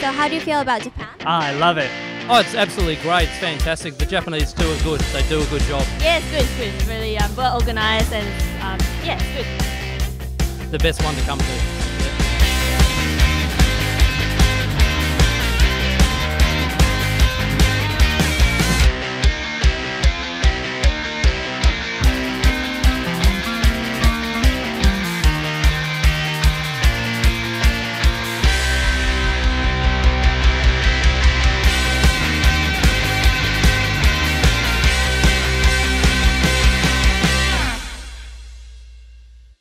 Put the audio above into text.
So how do you feel about Japan? I love it. Oh, it's absolutely great. It's fantastic. The Japanese too are good. They do a good job. Yeah, it's good. It's good. It's really well organised and yeah, it's good. The best one to come to.